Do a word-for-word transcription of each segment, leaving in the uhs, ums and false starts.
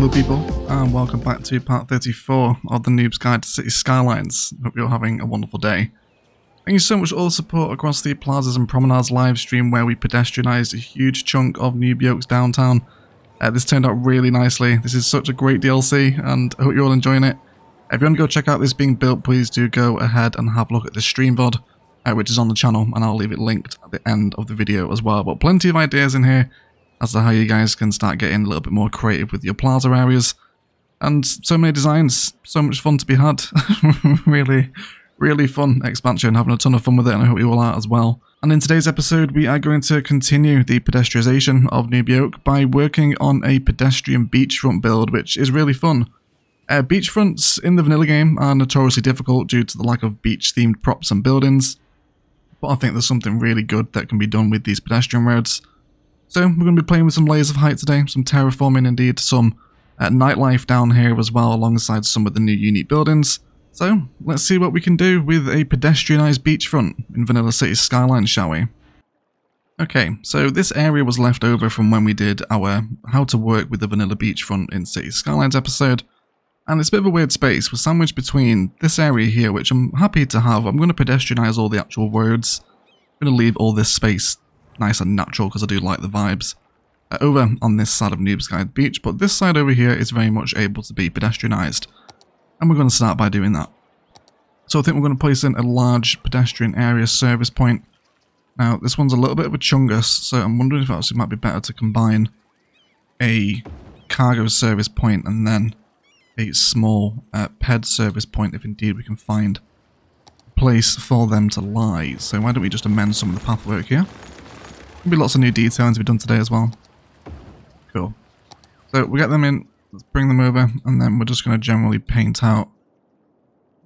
Hello people, and welcome back to part thirty-four of the Noob's Guide to Cities Skylines. Hope you're having a wonderful day. Thank you so much for all the support across the Plazas and Promenades live stream where we pedestrianised a huge chunk of Noob Yoke's downtown. Uh, this turned out really nicely. This is such a great D L C and I hope you're all enjoying it. If you want to go check out this being built, please do go ahead and have a look at the stream V O D, uh, which is on the channel, and I'll leave it linked at the end of the video as well. But plenty of ideas in here as to how you guys can start getting a little bit more creative with your plaza areas. And so many designs, so much fun to be had. Really, really fun expansion, having a ton of fun with it, and I hope you all are as well. And in today's episode, we are going to continue the pedestrianisation of Noob Yoke by working on a pedestrian beachfront build, which is really fun. Uh, beachfronts in the vanilla game are notoriously difficult due to the lack of beach-themed props and buildings, but I think there's something really good that can be done with these pedestrian roads. So we're going to be playing with some layers of height today, some terraforming indeed, some uh, nightlife down here as well, alongside some of the new unique buildings. So let's see what we can do with a pedestrianised beachfront in Vanilla Cities Skylines, shall we? Okay, so this area was left over from when we did our How to Work with the Vanilla Beachfront in Cities Skylines episode, and it's a bit of a weird space. We're sandwiched between this area here, which I'm happy to have. I'm going to pedestrianise all the actual roads. I'm going to leave all this space nice and natural because I do like the vibes uh, over on this side of Noob's Guide Beach, but this side over here is very much able to be pedestrianised, and we're going to start by doing that. So I think we're going to place in a large pedestrian area service point. Now this one's a little bit of a chungus, so I'm wondering if actually it might be better to combine a cargo service point and then a small uh, ped service point if indeed we can find a place for them to lie. So why don't we just amend some of the pathwork here? There'll be lots of new details to be done today as well. Cool. So we get them in, let's bring them over, and then we're just going to generally paint out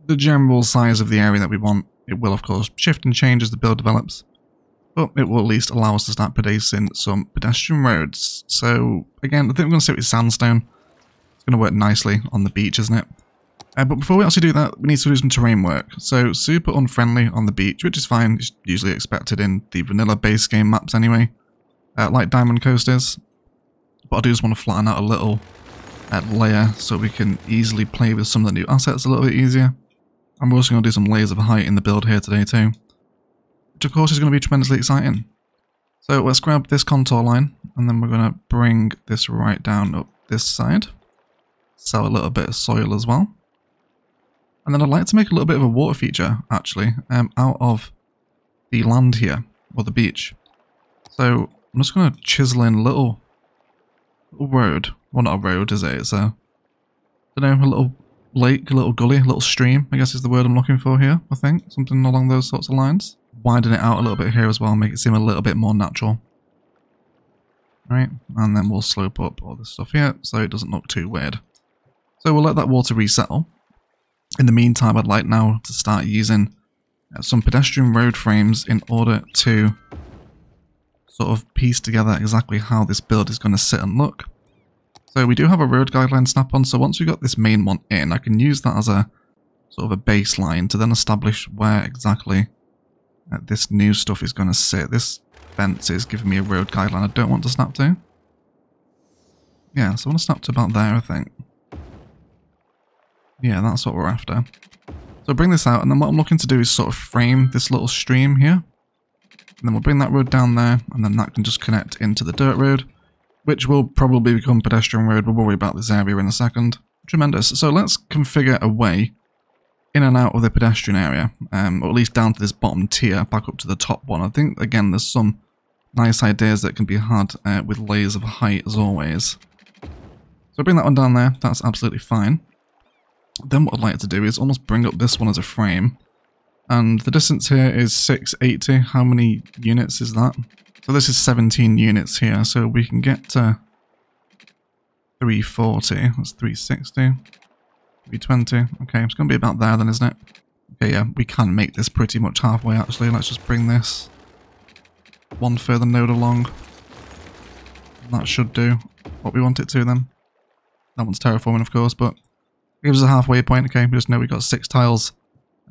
the general size of the area that we want. It will, of course, shift and change as the build develops, but it will at least allow us to start producing some pedestrian roads. So, again, I think we're going to sit with sandstone. It's going to work nicely on the beach, isn't it? Uh, but before we actually do that, we need to do some terrain work. So super unfriendly on the beach, which is fine. It's usually expected in the vanilla base game maps anyway, uh, like Diamond Coast is. But I do just want to flatten out a little uh, layer so we can easily play with some of the new assets a little bit easier. I'm also going to do some layers of height in the build here today too, which of course is going to be tremendously exciting. So let's grab this contour line, and then we're going to bring this right down up this side. Sell a little bit of soil as well. And then I'd like to make a little bit of a water feature, actually, um, out of the land here, or the beach. So I'm just going to chisel in a little, little road. Well, not a road, is it? It's a, I don't know, a little lake, a little gully, a little stream, I guess is the word I'm looking for here, I think. Something along those sorts of lines. Widen it out a little bit here as well, make it seem a little bit more natural. Right, and then we'll slope up all this stuff here, so it doesn't look too weird. So we'll let that water resettle. In the meantime, I'd like now to start using uh, some pedestrian road frames in order to sort of piece together exactly how this build is going to sit and look. So we do have a road guideline snap-on, so once we've got this main one in, I can use that as a sort of a baseline to then establish where exactly uh, this new stuff is going to sit. This fence is giving me a road guideline I don't want to snap to. Yeah, so I want to snap to about there, I think. Yeah, that's what we're after. So bring this out, and then what I'm looking to do is sort of frame this little stream here. And then we'll bring that road down there, and then that can just connect into the dirt road, which will probably become pedestrian road. We'll worry about this area in a second. Tremendous. So let's configure a way in and out of the pedestrian area, um, or at least down to this bottom tier, back up to the top one. I think, again, there's some nice ideas that can be had uh, with layers of height, as always. So bring that one down there. That's absolutely fine. Then what I'd like to do is almost bring up this one as a frame. And the distance here is six eighty. How many units is that? So this is seventeen units here. So we can get to three forty. That's three sixty. three twenty. Okay, it's going to be about there then, isn't it? Okay, yeah, we can make this pretty much halfway actually. Let's just bring this one further node along. That should do what we want it to then. That one's terraforming, of course, but gives us a halfway point. Okay, we just know we've got six tiles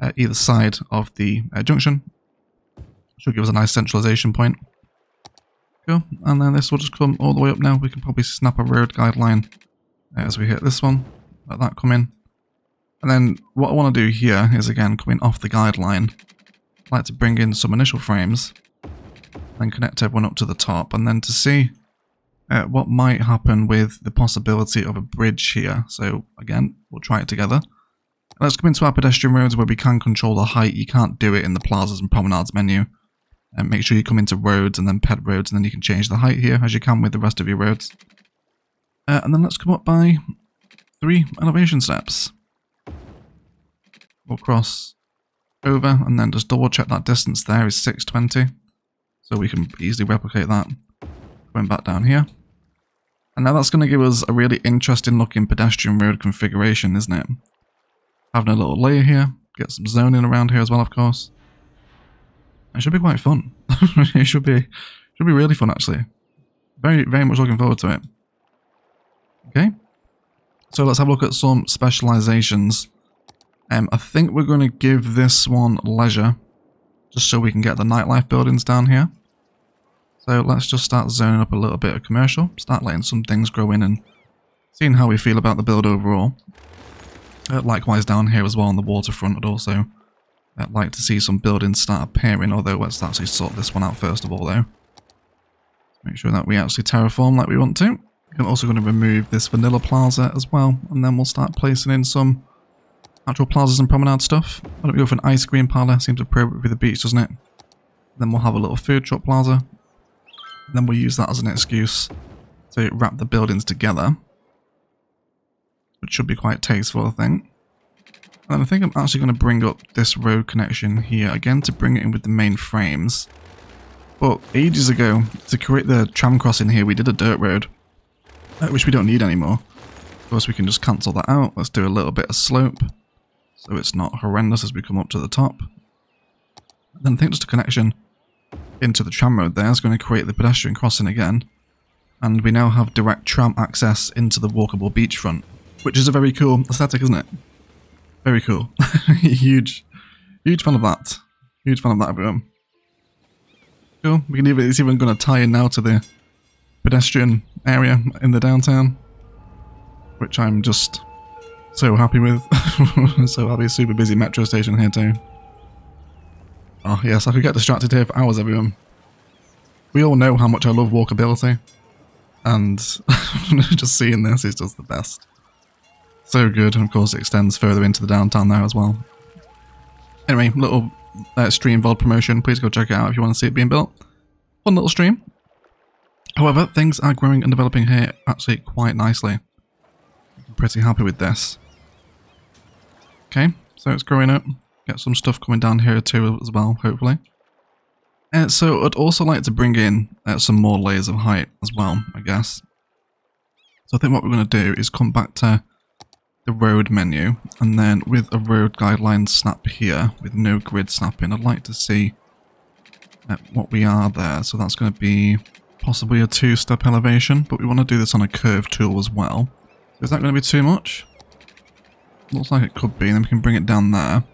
uh, either side of the uh, junction. Should give us a nice centralization point. Cool, and then this will just come all the way up now. We can probably snap a road guideline as we hit this one, let that come in. And then what I want to do here is, again, coming off the guideline, I like to bring in some initial frames and connect everyone up to the top, and then to see uh, what might happen with the possibility of a bridge here. So again, we'll try it together. And let's come into our pedestrian roads where we can control the height. You can't do it in the plazas and promenades menu. And make sure you come into roads and then pet roads, and then you can change the height here as you can with the rest of your roads. Uh, and then let's come up by three elevation steps. We'll cross over and then just double check that distance there is six twenty. So we can easily replicate that going back down here. And now that's going to give us a really interesting looking pedestrian road configuration, isn't it? Having a little layer here, get some zoning around here as well, of course. It should be quite fun. It should be should be really fun, actually. Very, very much looking forward to it. Okay. So let's have a look at some specializations. Um, I think we're going to give this one leisure, just so we can get the nightlife buildings down here. So let's just start zoning up a little bit of commercial. Start letting some things grow in and seeing how we feel about the build overall. Uh, likewise down here as well on the waterfront, I'd also uh, like to see some buildings start appearing, although let's actually sort this one out first of all though. Make sure that we actually terraform like we want to. I'm also going to remove this vanilla plaza as well, and then we'll start placing in some actual plazas and promenade stuff. Why don't we go for an ice cream parlour? Seems appropriate for the beach, doesn't it? Then we'll have a little food truck plaza. And then we'll use that as an excuse to wrap the buildings together, which should be quite tasteful, I think. And I think I'm actually going to bring up this road connection here again to bring it in with the main frames. But ages ago, to create the tram crossing here, we did a dirt road, which we don't need anymore. Of course, we can just cancel that out. Let's do a little bit of slope, so it's not horrendous as we come up to the top. And then I think just a connection into the tram road there is going to create the pedestrian crossing again. And we now have direct tram access into the walkable beachfront, which is a very cool aesthetic, isn't it? Very cool. Huge, huge fan of that. Huge fan of that, everyone. Cool. We can even, it's even going to tie in now to the pedestrian area in the downtown, which I'm just so happy with. So happy. Super busy metro station here too. Oh yes, I could get distracted here for hours, everyone. We all know how much I love walkability, and just seeing this is just the best. So good, and of course it extends further into the downtown there as well. Anyway, little uh, stream V O D promotion, please go check it out if you want to see it being built. Fun little stream. However, things are growing and developing here actually quite nicely. I'm pretty happy with this. Okay, so it's growing up. Get some stuff coming down here too as well, hopefully. Uh, so I'd also like to bring in uh, some more layers of height as well, I guess. So I think what we're going to do is come back to the road menu, and then with a road guideline snap here, with no grid snapping, I'd like to see uh, what we are there. So that's going to be possibly a two-step elevation, but we want to do this on a curve tool as well. Is that going to be too much? Looks like it could be, then we can bring it down there.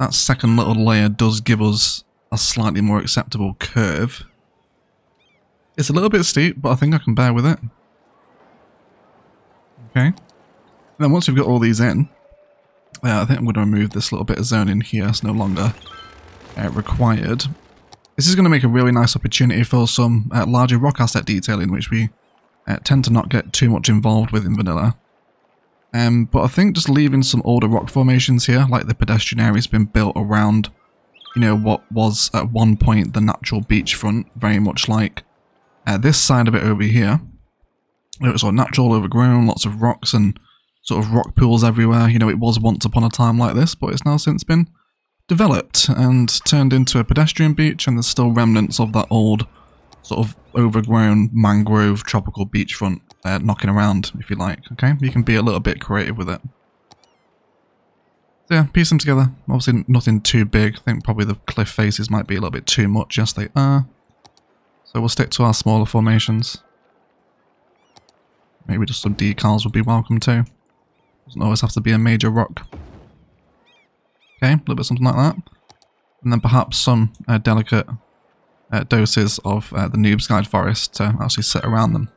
That second little layer does give us a slightly more acceptable curve. It's a little bit steep, but I think I can bear with it. Okay. And then once we've got all these in, uh, I think I'm going to remove this little bit of zone in here. It's no longer uh, required. This is going to make a really nice opportunity for some uh, larger rock asset detailing, which we uh, tend to not get too much involved with in vanilla. Um, but I think just leaving some older rock formations here, like the pedestrian area's been built around, you know, what was at one point the natural beachfront, very much like uh, this side of it over here. It was sort of natural, overgrown, lots of rocks and sort of rock pools everywhere. You know, it was once upon a time like this, but it's now since been developed and turned into a pedestrian beach, and there's still remnants of that old sort of overgrown mangrove tropical beachfront uh, knocking around, if you like. Okay, you can be a little bit creative with it. So yeah, piece them together. Obviously nothing too big. I think probably the cliff faces might be a little bit too much. Yes, they are. So we'll stick to our smaller formations. Maybe just some decals would be welcome too. Doesn't always have to be a major rock. Okay, a little bit something like that. And then perhaps some uh, delicate Uh, doses of uh, the Noob's Guide forest to actually sit around them.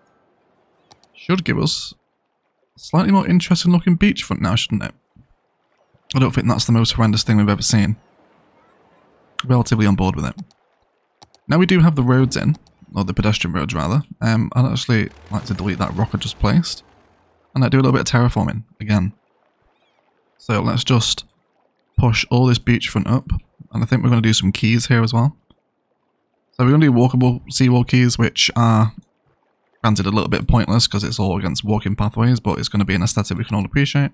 Should give us Slightly more interesting looking beachfront now, shouldn't it? I don't think that's the most horrendous thing we've ever seen. Relatively on board with it. Now we do have the roads in, or the pedestrian roads rather. Um, I'd actually like to delete that rock I just placed. And I do a little bit of terraforming again. So let's just push all this beachfront up. And I think we're going to do some quays here as well. So we're going to do walkable seawall quays, which are granted a little bit pointless because it's all against walking pathways, but it's going to be an aesthetic we can all appreciate.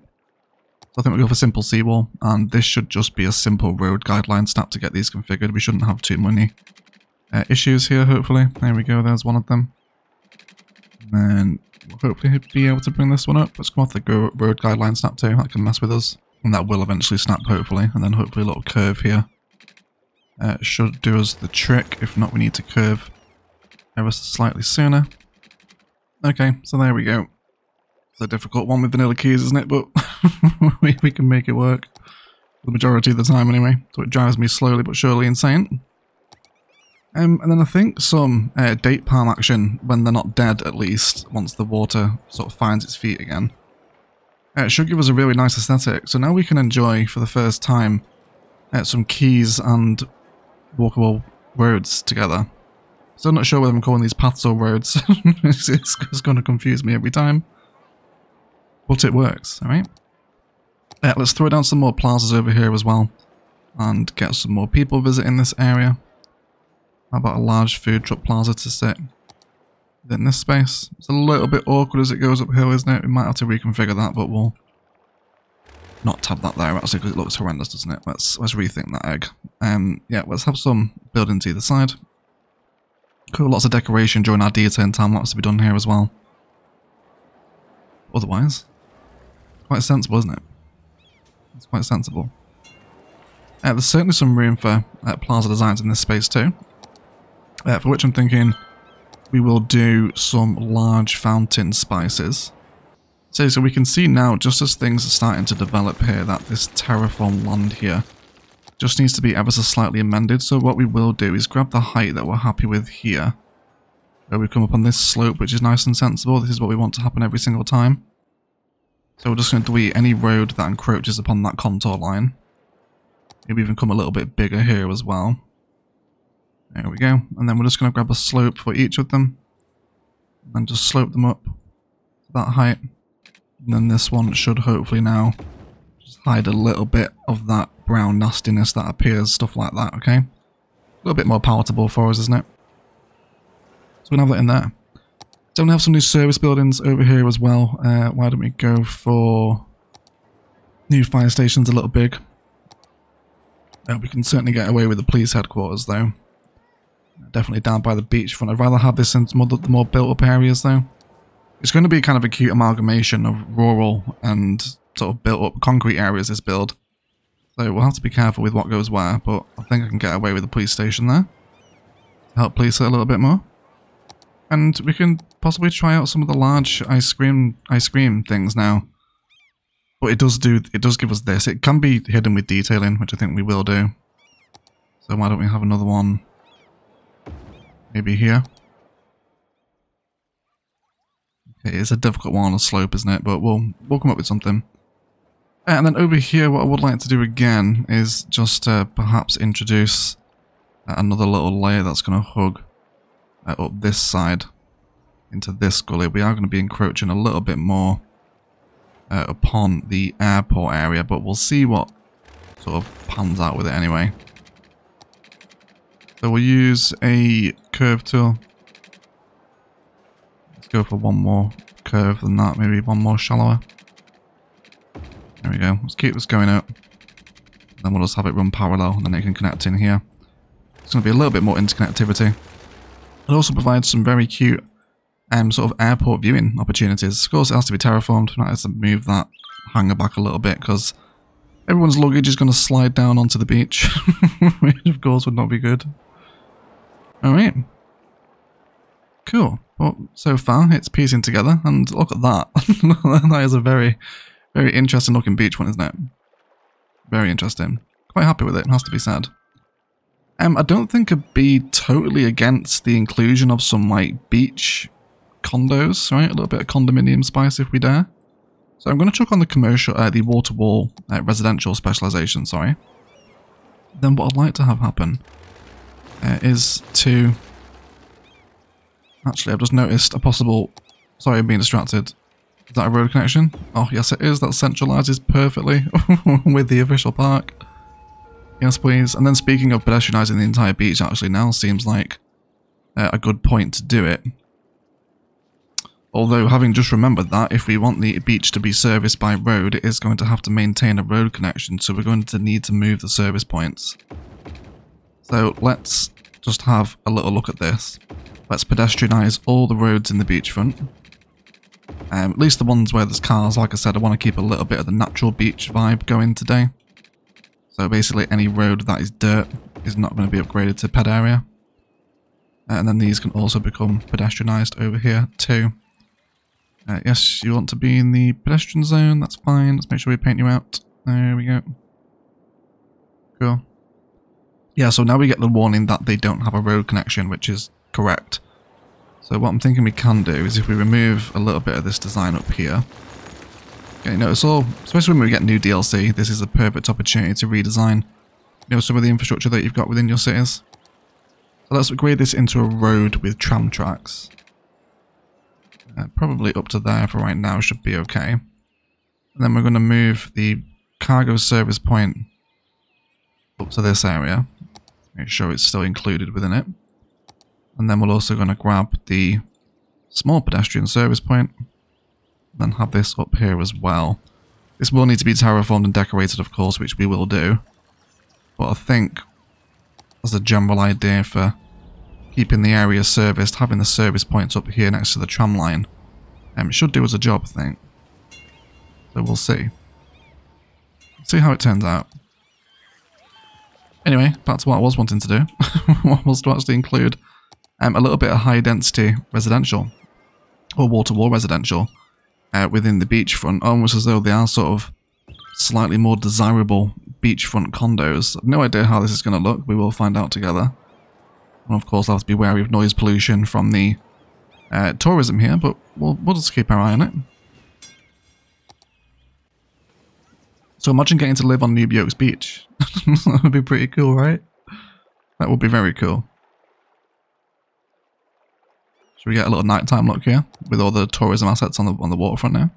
So I think we'll go for simple seawall, and this should just be a simple road guideline snap to get these configured. We shouldn't have too many uh, issues here, hopefully. There we go, there's one of them. And then we'll hopefully be able to bring this one up. Let's come off the road guideline snap too, that can mess with us. And that will eventually snap, hopefully. And then hopefully a little curve here uh, should do us the trick. If not, we need to curve ever slightly sooner. Okay, so there we go. It's a difficult one with vanilla keys, isn't it? But we, we can make it work. The majority of the time, anyway. So it drives me slowly but surely insane. Um, and then I think some uh, date palm action, when they're not dead at least, once the water sort of finds its feet again. Uh, it should give us a really nice aesthetic. So now we can enjoy, for the first time, uh, some quays and walkable roads together. Still not sure whether I'm calling these paths or roads. it's, it's, it's going to confuse me every time. But it works, alright? Uh, let's throw down some more plazas over here as well. And get some more people visiting this area. How about a large food truck plaza to sit within this space? It's a little bit awkward as it goes uphill, isn't it? We might have to reconfigure that, but we'll not tab that there, actually, because it looks horrendous, doesn't it? Let's, let's rethink that egg. Um, yeah, let's have some buildings either side. Cool, lots of decoration during our detail time lapse to be done here as well. Otherwise, quite sensible, isn't it? It's quite sensible. Uh, there's certainly some room for uh, plaza designs in this space too. Uh, for which I'm thinking we will do some large fountain spices. So, so we can see now, just as things are starting to develop here, that this terraform land here just needs to be ever so slightly amended. So what we will do is grab the height that we're happy with here. Where we come up on this slope, which is nice and sensible. This is what we want to happen every single time. So we're just going to delete any road that encroaches upon that contour line. Maybe even come a little bit bigger here as well. There we go. And then we're just going to grab a slope for each of them. And then just slope them up to that height. And then this one should hopefully now just hide a little bit of that brown nastiness that appears, stuff like that, okay? A little bit more palatable for us, isn't it? So we're going to have that in there. So we have some new service buildings over here as well. Uh, why don't we go for new fire stations, a little big. Uh, we can certainly get away with the police headquarters, though. Definitely down by the beachfront. I'd rather have this in some other, the more built-up areas, though. It's going to be kind of a cute amalgamation of rural and sort of built-up concrete areas, this build. So we'll have to be careful with what goes where, but I think I can get away with the police station there. Help police it a little bit more. And we can possibly try out some of the large ice cream ice cream things now. But it does do it does give us this. It can be hidden with detailing, which I think we will do. So why don't we have another one? Maybe here. Okay, it's a difficult one on a slope, isn't it? But we'll we'll come up with something. And then over here, what I would like to do again is just uh, perhaps introduce another little layer that's going to hug Uh, up this side into this gully. We are going to be encroaching a little bit more uh, upon the airport area, but we'll see what sort of pans out with it anyway. So we'll use a curve tool. Let's go for one more curve than that, maybe one more shallower. There we go. Let's keep this going up. Then we'll just have it run parallel, and then it can connect in here. It's going to be a little bit more interconnectivity. It also provides some very cute um, sort of airport viewing opportunities. Of course, it has to be terraformed. I have to move that hangar back a little bit because everyone's luggage is going to slide down onto the beach, which of course would not be good. All right, cool. Well, so far it's piecing together, and look at that. That is a very, very interesting looking beach one, isn't it? Very interesting. Quite happy with it. It has to be said. Um, I don't think I'd be totally against the inclusion of some, like, beach condos, right? A little bit of condominium spice if we dare. So I'm going to chuck on the commercial, uh, the water wall uh, residential specialization, sorry. Then what I'd like to have happen uh, is to... Actually, I've just noticed a possible... Sorry, I'm being distracted. Is that a road connection? Oh, yes it is. That centralizes perfectly with the official park. Yes, please. And then speaking of pedestrianizing the entire beach, actually, now seems like uh, a good point to do it. Although, having just remembered that, if we want the beach to be serviced by road, it is going to have to maintain a road connection, so we're going to need to move the service points. So, let's just have a little look at this. Let's pedestrianise all the roads in the beachfront. Um, at least the ones where there's cars. Like I said, I want to keep a little bit of the natural beach vibe going today. So basically any road that is dirt is not going to be upgraded to ped area. And then these can also become pedestrianised over here too. Uh, yes, you want to be in the pedestrian zone, that's fine. Let's make sure we paint you out. There we go. Cool. Yeah, so now we get the warning that they don't have a road connection, which is correct. So what I'm thinking we can do is if we remove a little bit of this design up here. Okay, you know, it's all, especially when we get new D L C, this is a perfect opportunity to redesign, you know, some of the infrastructure that you've got within your cities. So let's upgrade this into a road with tram tracks. Uh, probably up to there for right now should be okay. And then we're going to move the cargo service point up to this area. Make sure it's still included within it. And then we're also going to grab the small pedestrian service point. Then have this up here as well. This will need to be terraformed and decorated, of course, which we will do. But I think as a general idea for keeping the area serviced, having the service points up here next to the tram line, um, it should do as a job, I think. So we'll see. See how it turns out. Anyway, back to what I was wanting to do. What was to actually include um, a little bit of high-density residential, or wall-to-wall residential, Uh, within the beachfront, almost as though they are sort of slightly more desirable beachfront condos. I've no idea how this is going to look. We will find out together. And of course, I'll have to be wary of noise pollution from the uh, tourism here, but we'll, we'll just keep our eye on it. So imagine getting to live on Noob Yoke's beach. That would be pretty cool, right? That would be very cool. Should we get a little nighttime look here with all the tourism assets on the on the waterfront now?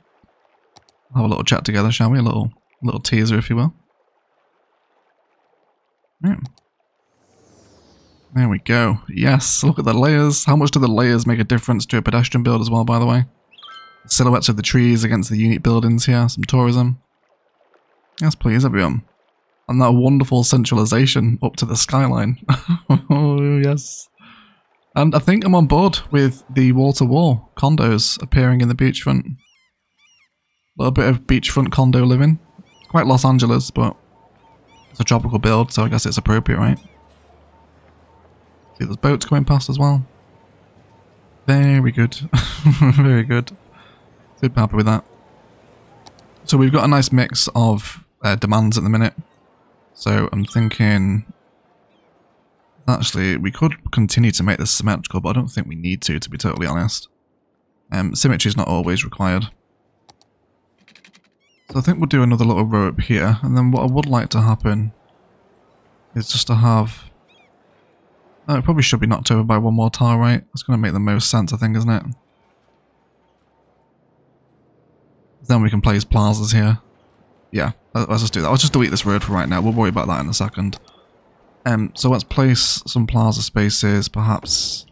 We'll have a little chat together, shall we? A little little teaser, if you will. Yeah. There we go. Yes, look at the layers. How much do the layers make a difference to a pedestrian build as well, by the way? The silhouettes of the trees against the unique buildings here. Some tourism. Yes, please, everyone. And that wonderful centralization up to the skyline. Oh, yes. And I think I'm on board with the wall-to-wall condos appearing in the beachfront. A little bit of beachfront condo living. It's quite Los Angeles, but it's a tropical build, so I guess it's appropriate, right? See, there's boats going past as well. Very good. Very good. Super happy with that. So we've got a nice mix of uh, demands at the minute. So I'm thinking... Actually, we could continue to make this symmetrical, but I don't think we need to, to be totally honest. Um, symmetry is not always required. So I think we'll do another little row up here, and then what I would like to happen is just to have... Oh, it probably should be knocked over by one more tile, right? That's going to make the most sense, I think, isn't it? Then we can place plazas here. Yeah, let's just do that. I'll just delete this road for right now. We'll worry about that in a second. Um, so let's place some plaza spaces, perhaps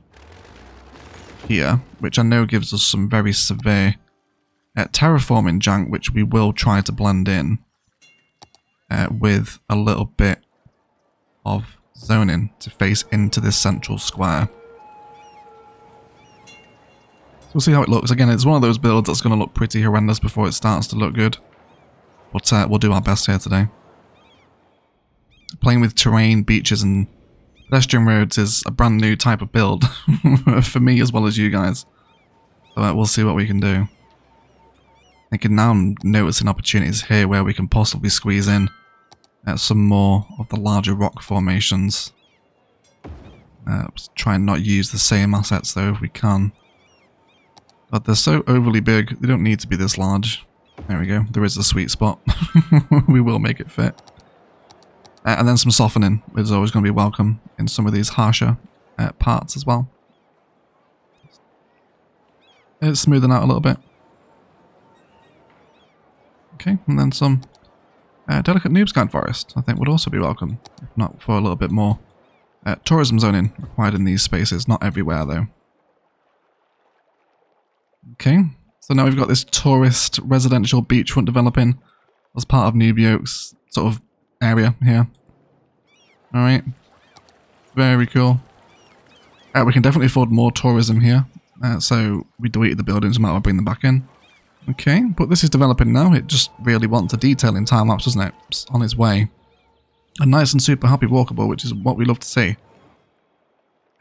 here, which I know gives us some very severe uh, terraforming jank, which we will try to blend in uh, with a little bit of zoning to face into this central square. So we'll see how it looks. Again, it's one of those builds that's going to look pretty horrendous before it starts to look good, but uh, we'll do our best here today. Playing with terrain, beaches, and pedestrian roads is a brand new type of build for me as well as you guys. So uh, we'll see what we can do. I can now notice some opportunities here where we can possibly squeeze in uh, some more of the larger rock formations. Uh, try and not use the same assets though if we can. But they're so overly big, they don't need to be this large. There we go. There is the sweet spot. We will make it fit. Uh, and then some softening is always going to be welcome in some of these harsher uh, parts as well. It's smoothing out a little bit. Okay, and then some uh, delicate Noob's Guide forest, I think, would also be welcome, if not for a little bit more uh, tourism zoning required in these spaces. Not everywhere, though. Okay, so now we've got this tourist residential beachfront developing as part of Noob Yoke's sort of area here. Alright, very cool. Uh, we can definitely afford more tourism here. Uh, so we deleted the buildings, we might well bring them back in. Okay, but this is developing now. It just really wants a detail in time lapse, doesn't it? It's on its way. And nice and super happy walkable, which is what we love to see.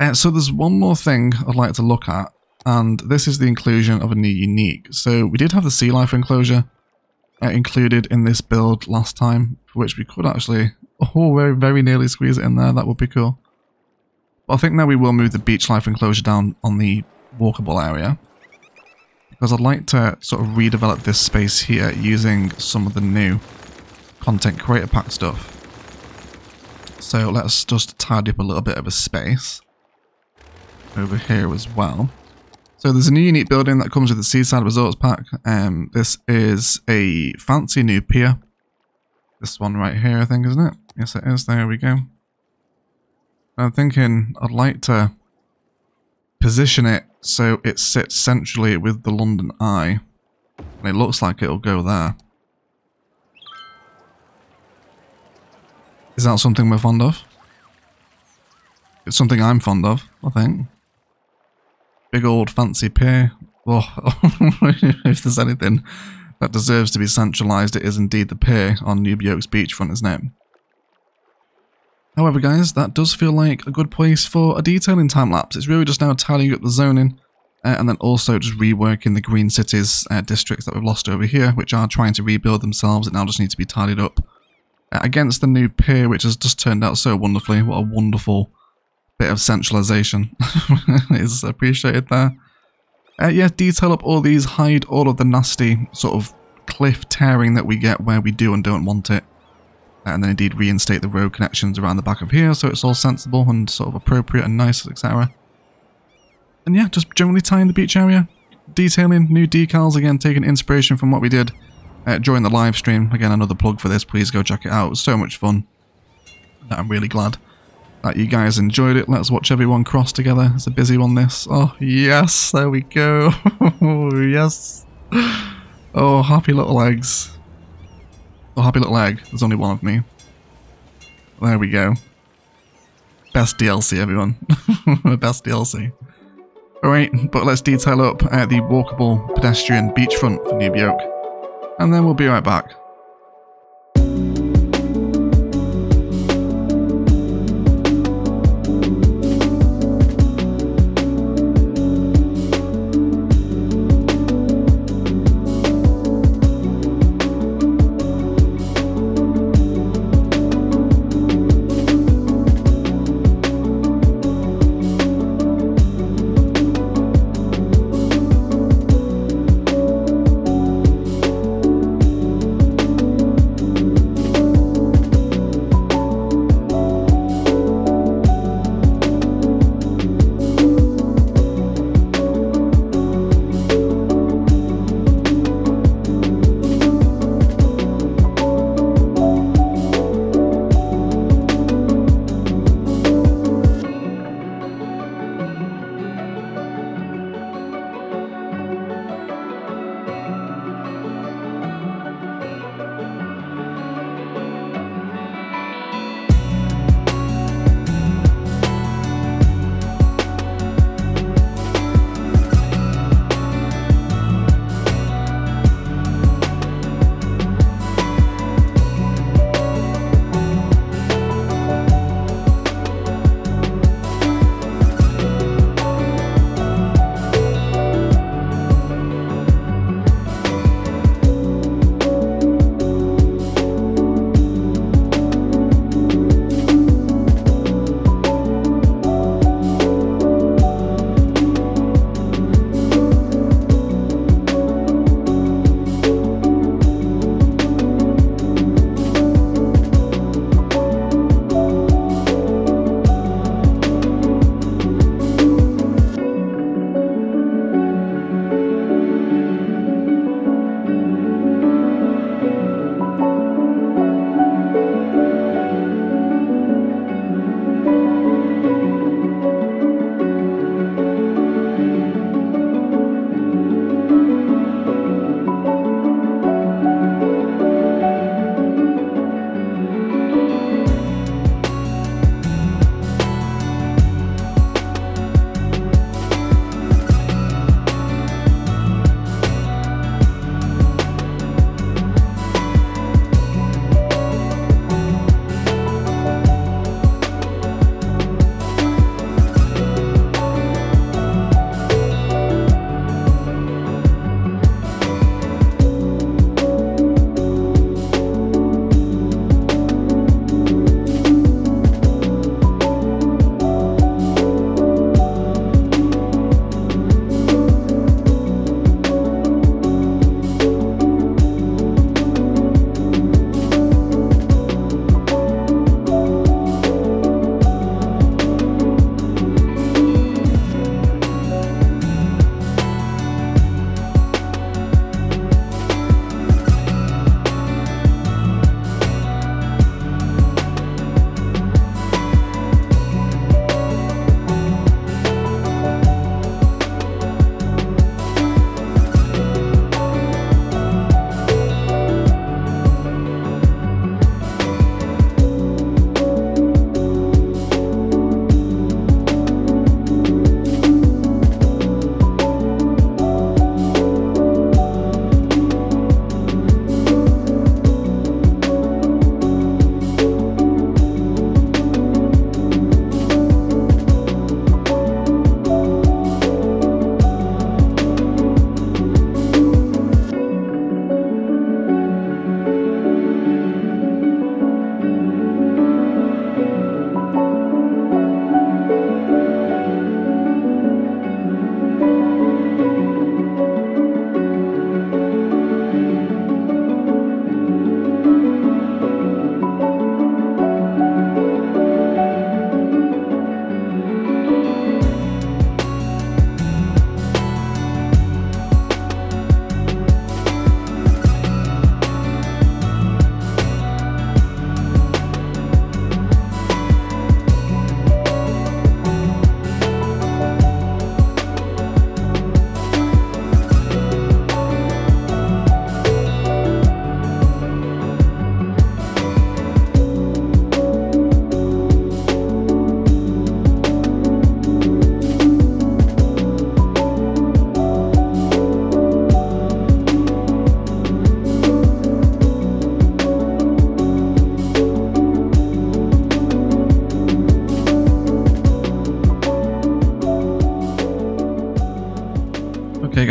Uh, so there's one more thing I'd like to look at, and this is the inclusion of a new unique. So we did have the sea life enclosure uh, included in this build last time, for which we could actually, oh, very, very nearly squeeze it in there. That would be cool. But I think now we will move the beach life enclosure down on the walkable area, because I'd like to sort of redevelop this space here using some of the new content creator pack stuff. So let's just tidy up a little bit of a space over here as well. So there's a new unique building that comes with the Seaside Resorts pack. Um, this is a fancy new pier. This one right here, I think, isn't it? Yes, it is. There we go. I'm thinking I'd like to position it so it sits centrally with the London Eye, and it looks like it'll go there. Is that something we're fond of? It's something I'm fond of, I think. Big old fancy pier. Oh, if there's anything that deserves to be centralised, it is indeed the pier on Noob Yoke's beachfront, isn't it? However, guys, that does feel like a good place for a detailing time-lapse. It's really just now tidying up the zoning uh, and then also just reworking the green cities uh, districts that we've lost over here, which are trying to rebuild themselves and now just need to be tidied up uh, against the new pier, which has just turned out so wonderfully. What a wonderful bit of centralization is appreciated there. Uh, yeah, detail up all these, hide all of the nasty sort of cliff tearing that we get where we do and don't want it. And then indeed reinstate the road connections around the back of here so it's all sensible and sort of appropriate and nice, et cetera. And yeah, just generally tying the beach area, detailing new decals, again, taking inspiration from what we did uh, during the live stream. Again, another plug for this, please go check it out. It was so much fun. I'm really glad that you guys enjoyed it. Let's watch everyone cross together. It's a busy one, this. Oh, yes, there we go. Yes. Oh, happy little eggs. Oh, happy little egg. There's only one of me. There we go. Best D L C, everyone. Best D L C. Alright, but let's detail up uh, the walkable pedestrian beachfront for Noob Yoke. And then we'll be right back.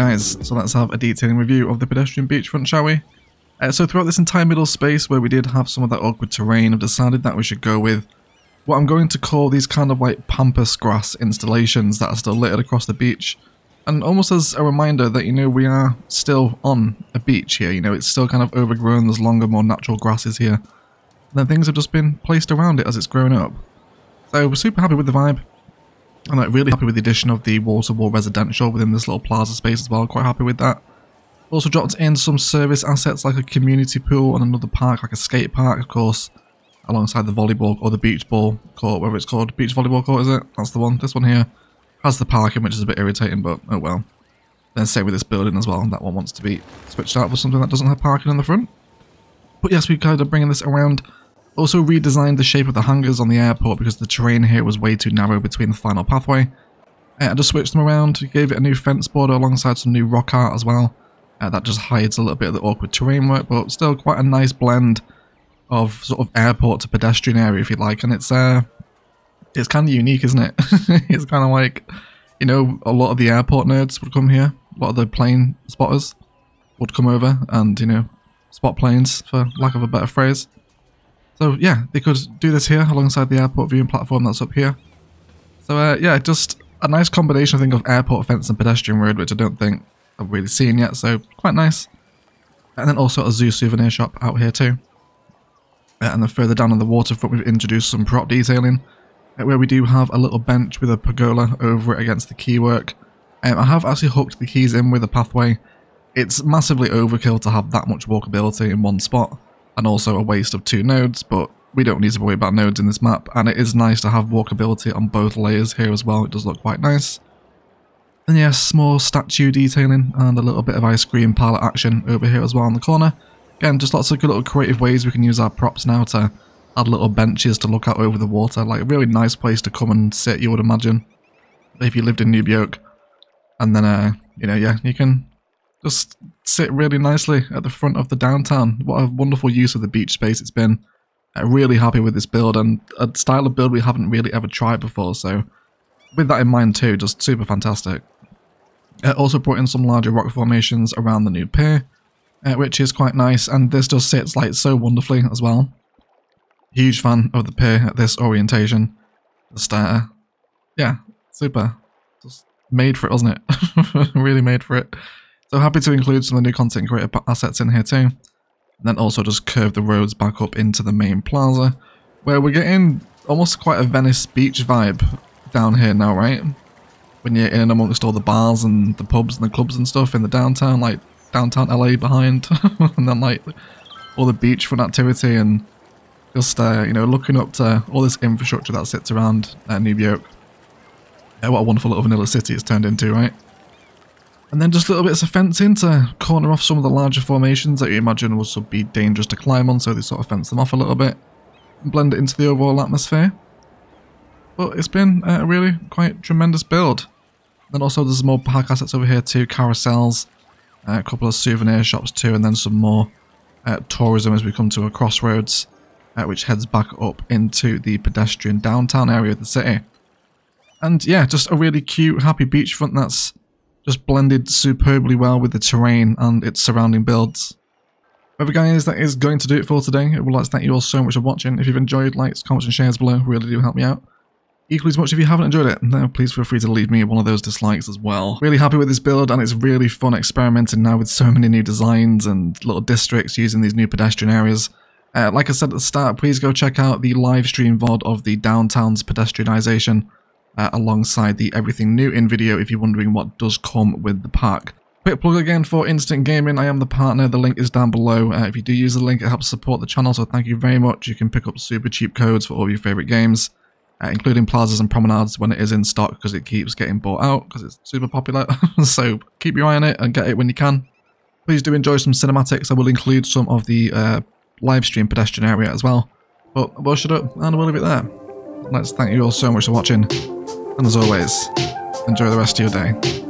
guys, so let's have a detailing review of the pedestrian beachfront, shall we? Uh, so throughout this entire middle space where we did have some of that awkward terrain, I've decided that we should go with what I'm going to call these kind of like pampas grass installations that are still littered across the beach. And almost as a reminder that, you know, we are still on a beach here, you know, it's still kind of overgrown, there's longer, more natural grasses here. And then things have just been placed around it as it's grown up. So we're super happy with the vibe. I'm like really happy with the addition of the wall-to-wall residential within this little plaza space as well, quite happy with that. Also dropped in some service assets like a community pool and another park, like a skate park, of course, alongside the volleyball or the beach ball court, whatever it's called. Beach volleyball court, is it? That's the one. This one here has the parking, which is a bit irritating, but oh well. Then same with this building as well, and that one wants to be switched out for something that doesn't have parking in the front. But yes, we kind of bringing this around. Also redesigned the shape of the hangars on the airport because the terrain here was way too narrow between the final pathway. Uh, I just switched them around, gave it a new fence border alongside some new rock art as well. Uh, that just hides a little bit of the awkward terrain work, but still quite a nice blend of sort of airport to pedestrian area, if you like. And it's uh, it's kind of unique, isn't it? It's kind of like, you know, a lot of the airport nerds would come here. A lot of the plane spotters would come over and, you know, spot planes, for lack of a better phrase. So yeah, they could do this here alongside the airport viewing platform that's up here. So uh, yeah, just a nice combination, I think, of airport fence and pedestrian road, which I don't think I've really seen yet, so quite nice. And then also a zoo souvenir shop out here too. Uh, and then further down on the waterfront, we've introduced some prop detailing, uh, where we do have a little bench with a pergola over it against the key work. Um, I have actually hooked the keys in with a pathway. It's massively overkill to have that much walkability in one spot, and also a waste of two nodes, but we don't need to worry about nodes in this map, and it is nice to have walkability on both layers here as well. It does look quite nice. And yes, more statue detailing and a little bit of ice cream parlour action over here as well in the corner. Again, just lots of good little creative ways we can use our props now to add little benches to look out over the water. Like a really nice place to come and sit, you would imagine, if you lived in Noob Yoke. And then, uh, you know, yeah, you can just sit really nicely at the front of the downtown. What a wonderful use of the beach space it's been. I'm really happy with this build, and a style of build we haven't really ever tried before, so with that in mind too, just super fantastic. Uh, also brought in some larger rock formations around the new pier, uh, which is quite nice, and this just sits like so wonderfully as well. Huge fan of the pier at this orientation. Just, uh, yeah, super. Just made for it, wasn't it? Really made for it. So happy to include some of the new content creator assets in here too. And then also just curve the roads back up into the main plaza, where we're getting almost quite a Venice Beach vibe down here now, right? When you're in and amongst all the bars and the pubs and the clubs and stuff in the downtown, like downtown L A behind, and then like all the beachfront activity and just, uh, you know, looking up to all this infrastructure that sits around uh, Noob Yoke. Yeah, what a wonderful little vanilla city it's turned into, right? And then just little bits of fencing to corner off some of the larger formations that you imagine would be dangerous to climb on, so they sort of fence them off a little bit and blend it into the overall atmosphere. But it's been a really quite tremendous build. Then also there's more park assets over here too, carousels, a couple of souvenir shops too, and then some more uh, tourism as we come to a crossroads, uh, which heads back up into the pedestrian downtown area of the city. And yeah, just a really cute, happy beachfront that's just blended superbly well with the terrain and its surrounding builds. However guys, that is going to do it for today. I would like to thank you all so much for watching. If you've enjoyed, likes, comments and shares below really do help me out. Equally as much if you haven't enjoyed it, then please feel free to leave me one of those dislikes as well. Really happy with this build, and it's really fun experimenting now with so many new designs and little districts using these new pedestrian areas. Uh, like I said at the start, please go check out the live stream V O D of the downtown's pedestrianisation. Uh, alongside the everything new in video if you're wondering what does come with the park. Quick plug again for Instant Gaming, I am the partner, the link is down below. Uh, if you do use the link, it helps support the channel, so thank you very much. You can pick up super cheap codes for all your favourite games, uh, including Plazas and Promenades when it is in stock, because it keeps getting bought out because it's super popular. So keep your eye on it and get it when you can. Please do enjoy some cinematics. I will include some of the uh, live stream pedestrian area as well. But we'll shut up and we'll leave it there. Let's thank you all so much for watching. And as always, enjoy the rest of your day.